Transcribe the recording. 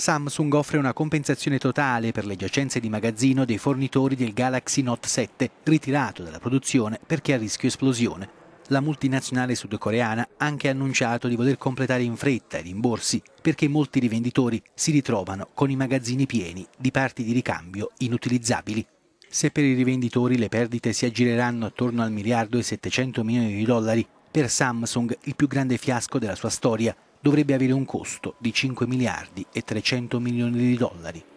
Samsung offre una compensazione totale per le giacenze di magazzino dei fornitori del Galaxy Note 7, ritirato dalla produzione perché a rischio esplosione. La multinazionale sudcoreana ha anche annunciato di voler completare in fretta i rimborsi perché molti rivenditori si ritrovano con i magazzini pieni di parti di ricambio inutilizzabili. Se per i rivenditori le perdite si aggireranno attorno al $1,7 miliardi, per Samsung il più grande fiasco della sua storia dovrebbe avere un costo di $5,3 miliardi.